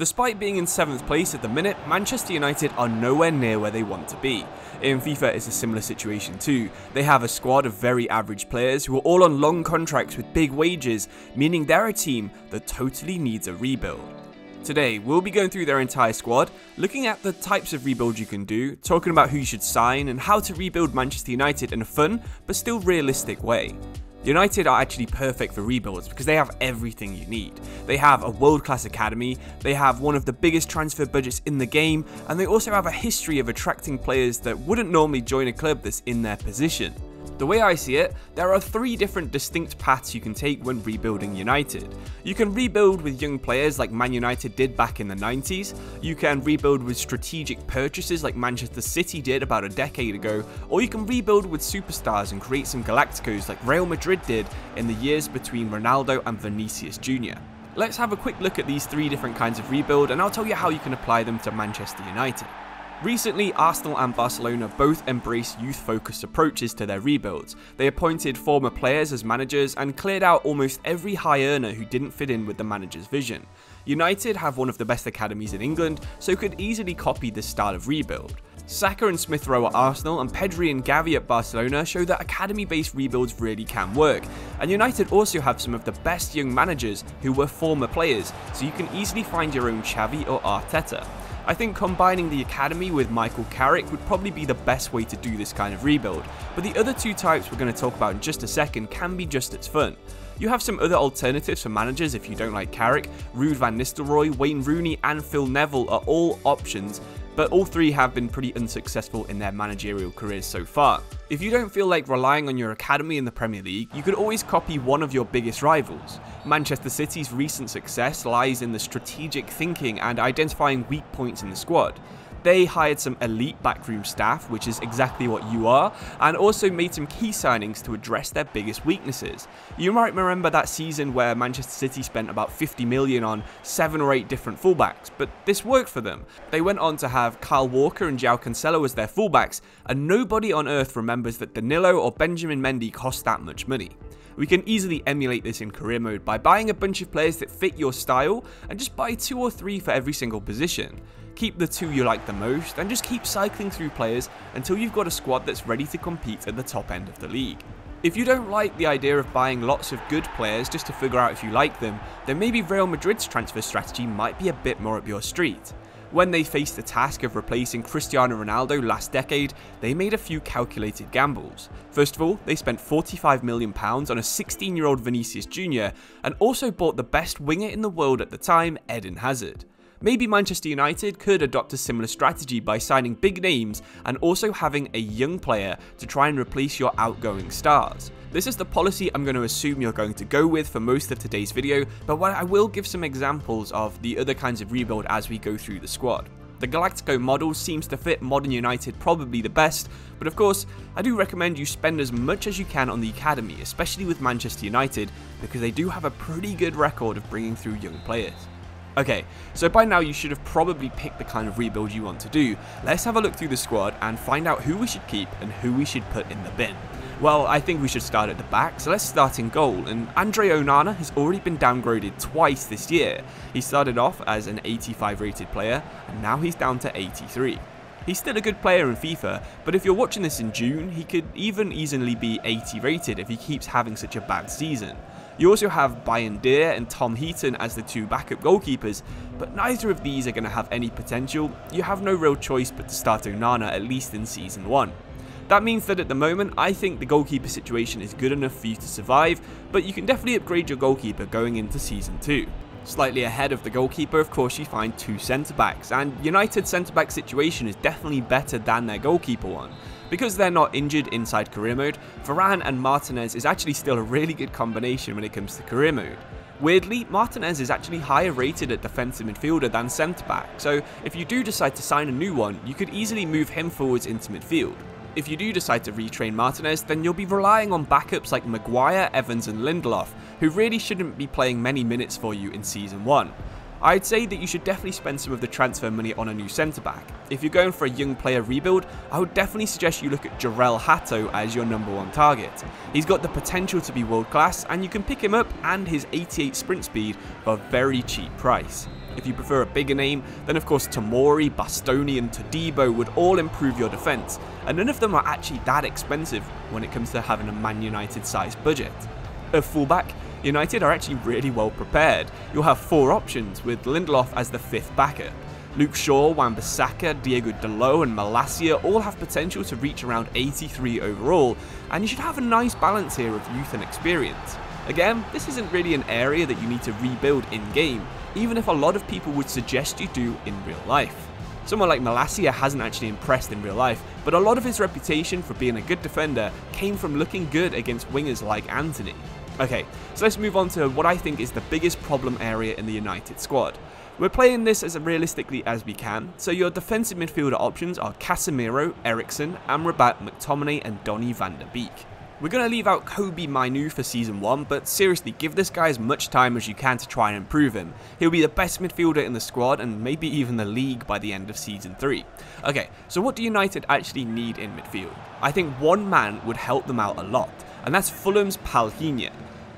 Despite being in 7th place at the minute, Manchester United are nowhere near where they want to be. In FIFA it's a similar situation too. They have a squad of very average players who are all on long contracts with big wages, meaning they're a team that totally needs a rebuild. Today we'll be going through their entire squad, looking at the types of rebuild you can do, talking about who you should sign and how to rebuild Manchester United in a fun but still realistic way. United are actually perfect for rebuilds because they have everything you need. They have a world-class academy, they have one of the biggest transfer budgets in the game, and they also have a history of attracting players that wouldn't normally join a club that's in their position. The way I see it, there are three different distinct paths you can take when rebuilding United. You can rebuild with young players like Man United did back in the 90s, you can rebuild with strategic purchases like Manchester City did about a decade ago, or you can rebuild with superstars and create some Galacticos like Real Madrid did in the years between Ronaldo and Vinicius Jr. Let's have a quick look at these three different kinds of rebuild and I'll tell you how you can apply them to Manchester United. Recently, Arsenal and Barcelona both embraced youth-focused approaches to their rebuilds. They appointed former players as managers and cleared out almost every high earner who didn't fit in with the manager's vision. United have one of the best academies in England, so could easily copy this style of rebuild. Saka and Smith Rowe at Arsenal and Pedri and Gavi at Barcelona show that academy-based rebuilds really can work, and United also have some of the best young managers who were former players, so you can easily find your own Xavi or Arteta. I think combining the academy with Michael Carrick would probably be the best way to do this kind of rebuild, but the other two types we're going to talk about in just a second can be just as fun. You have some other alternatives for managers if you don't like Carrick. Ruud van Nistelrooy, Wayne Rooney and Phil Neville are all options, but all three have been pretty unsuccessful in their managerial careers so far. If you don't feel like relying on your academy in the Premier League, you could always copy one of your biggest rivals. Manchester City's recent success lies in the strategic thinking and identifying weak points in the squad. They hired some elite backroom staff, which is exactly what you are, and also made some key signings to address their biggest weaknesses. You might remember that season where Manchester City spent about 50 million on 7 or 8 different fullbacks, but this worked for them. They went on to have Kyle Walker and João Cancelo as their fullbacks, and nobody on earth remembers that Danilo or Benjamin Mendy cost that much money. We can easily emulate this in career mode by buying a bunch of players that fit your style and just buy 2 or 3 for every single position. Keep the 2 you like the most and just keep cycling through players until you've got a squad that's ready to compete at the top end of the league. If you don't like the idea of buying lots of good players just to figure out if you like them, then maybe Real Madrid's transfer strategy might be a bit more up your street. When they faced the task of replacing Cristiano Ronaldo last decade, they made a few calculated gambles. First of all, they spent £45 million on a 16-year-old Vinicius Jr. and also bought the best winger in the world at the time, Eden Hazard. Maybe Manchester United could adopt a similar strategy by signing big names and also having a young player to try and replace your outgoing stars. This is the policy I'm going to assume you're going to go with for most of today's video, but I will give some examples of the other kinds of rebuild as we go through the squad. The Galactico model seems to fit modern United probably the best, but of course, I do recommend you spend as much as you can on the academy, especially with Manchester United, because they do have a pretty good record of bringing through young players. Okay, so by now you should have probably picked the kind of rebuild you want to do. Let's have a look through the squad and find out who we should keep and who we should put in the bin. Well, I think we should start at the back, so let's start in goal, and Andre Onana has already been downgraded twice this year. He started off as an 85 rated player, and now he's down to 83. He's still a good player in FIFA, but if you're watching this in June, he could even easily be 80 rated if he keeps having such a bad season. You also have Bayindir and Tom Heaton as the 2 backup goalkeepers, but neither of these are going to have any potential. You have no real choice but to start Onana, at least in Season 1. That means that at the moment, I think the goalkeeper situation is good enough for you to survive, but you can definitely upgrade your goalkeeper going into Season 2. Slightly ahead of the goalkeeper, of course, you find 2 centre-backs, and United's centre-back situation is definitely better than their goalkeeper one. Because they're not injured inside career mode, Varane and Martinez is actually still a really good combination when it comes to career mode. Weirdly, Martinez is actually higher rated at defensive midfielder than centre-back, so if you do decide to sign a new one, you could easily move him forwards into midfield. If you do decide to retrain Martinez, then you'll be relying on backups like Maguire, Evans and Lindelof, who really shouldn't be playing many minutes for you in Season 1. I'd say that you should definitely spend some of the transfer money on a new centre-back. If you're going for a young player rebuild, I would definitely suggest you look at Jarrell Hato as your number 1 target. He's got the potential to be world-class, and you can pick him up and his 88 sprint speed for a very cheap price. If you prefer a bigger name, then of course Tomori, Bastoni and Tadebo would all improve your defence, and none of them are actually that expensive when it comes to having a Man United sized budget. At fullback, United are actually really well prepared. You'll have four options, with Lindelof as the fifth backer. Luke Shaw, Wan Bissaka, Diego Delo and Malacia all have potential to reach around 83 overall, and you should have a nice balance here of youth and experience. Again, this isn't really an area that you need to rebuild in-game, even if a lot of people would suggest you do in real life. Someone like Malacia hasn't actually impressed in real life, but a lot of his reputation for being a good defender came from looking good against wingers like Anthony. Okay, so let's move on to what I think is the biggest problem area in the United squad. We're playing this as realistically as we can, so your defensive midfielder options are Casemiro, Eriksen, Amrabat, McTominay and Donny van der Beek. We're going to leave out Kobe Mainu for Season 1, but seriously, give this guy as much time as you can to try and improve him. He'll be the best midfielder in the squad and maybe even the league by the end of Season 3. Okay, so what do United actually need in midfield? I think one man would help them out a lot, and that's Fulham's Palhinha.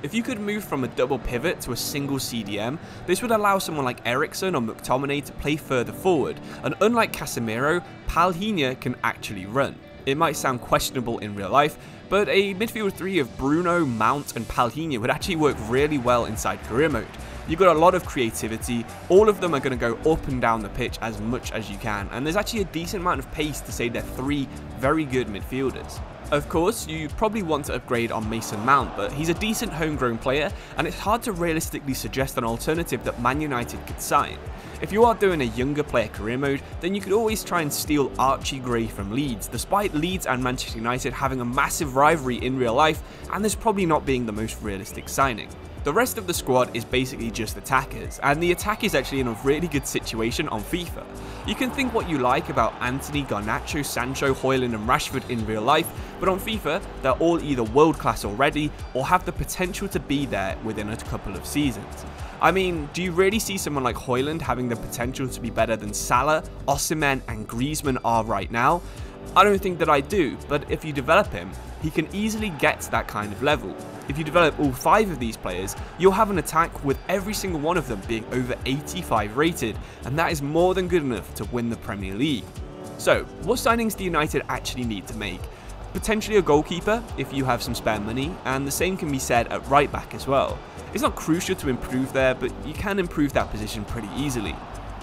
If you could move from a double pivot to a single CDM, this would allow someone like Eriksen or McTominay to play further forward, and unlike Casemiro, Palhinha can actually run. It might sound questionable in real life, but a midfield three of Bruno, Mount and Palhinha would actually work really well inside career mode. You've got a lot of creativity, all of them are going to go up and down the pitch as much as you can, and there's actually a decent amount of pace to say they're three very good midfielders. Of course, you probably want to upgrade on Mason Mount, but he's a decent homegrown player and it's hard to realistically suggest an alternative that Man United could sign. If you are doing a younger player career mode, then you could always try and steal Archie Gray from Leeds, despite Leeds and Manchester United having a massive rivalry in real life and this probably not being the most realistic signing. The rest of the squad is basically just attackers, and the attack is actually in a really good situation on FIFA. You can think what you like about Anthony, Garnacho, Sancho, Hoyland and Rashford in real life, but on FIFA they're all either world class already or have the potential to be there within a couple of seasons. I mean, do you really see someone like Hoyland having the potential to be better than Salah, Osimhen and Griezmann are right now? I don't think that I do, but if you develop him, he can easily get to that kind of level. If you develop all five of these players, you'll have an attack with every single one of them being over 85 rated, and that is more than good enough to win the Premier League. So, what signings do United actually need to make? Potentially a goalkeeper, if you have some spare money, and the same can be said at right back as well. It's not crucial to improve there, but you can improve that position pretty easily.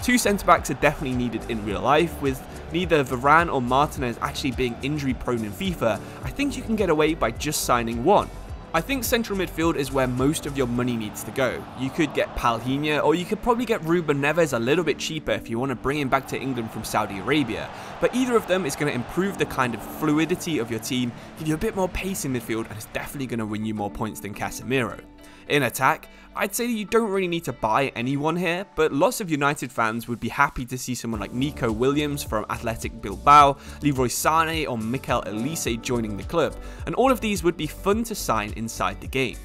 Two centre-backs are definitely needed in real life, with neither Varane or Martinez actually being injury-prone in FIFA, I think you can get away by just signing one. I think central midfield is where most of your money needs to go. You could get Palhinha, or you could probably get Ruben Neves a little bit cheaper if you want to bring him back to England from Saudi Arabia, but either of them is going to improve the kind of fluidity of your team, give you a bit more pace in midfield, and it's definitely going to win you more points than Casemiro. In attack, I'd say you don't really need to buy anyone here, but lots of United fans would be happy to see someone like Nico Williams from Athletic Bilbao, Leroy Sané or Mikel Elise joining the club, and all of these would be fun to sign inside the game.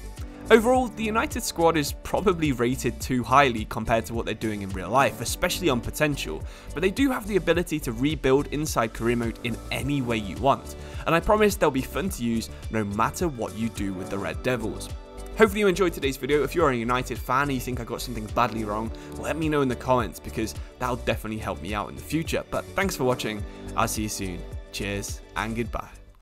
Overall, the United squad is probably rated too highly compared to what they're doing in real life, especially on potential, but they do have the ability to rebuild inside career mode in any way you want, and I promise they'll be fun to use no matter what you do with the Red Devils. Hopefully you enjoyed today's video. If you're a United fan and you think I got something badly wrong, let me know in the comments because that'll definitely help me out in the future. But thanks for watching, I'll see you soon, cheers and goodbye.